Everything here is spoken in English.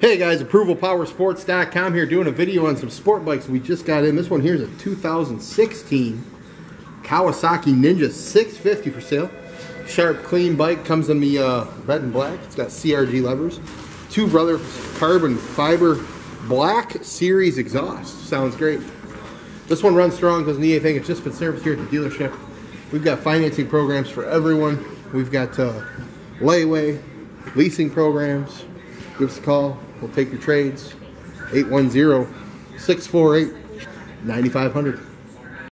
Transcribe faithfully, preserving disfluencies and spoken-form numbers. Hey guys, Approval Powersports dot com here doing a video on some sport bikes we just got in. This one here is a two thousand sixteen Kawasaki Ninja six fifty for sale. Sharp, clean bike, comes in the uh, red and black. It's got C R G levers. Two Brothers carbon fiber black series exhaust. Sounds great. This one runs strong, doesn't need anything. It's just been serviced here at the dealership. We've got financing programs for everyone. We've got uh, layaway, leasing programs. Give us a call. We'll take your trades, eight one zero, six four eight, nine five hundred.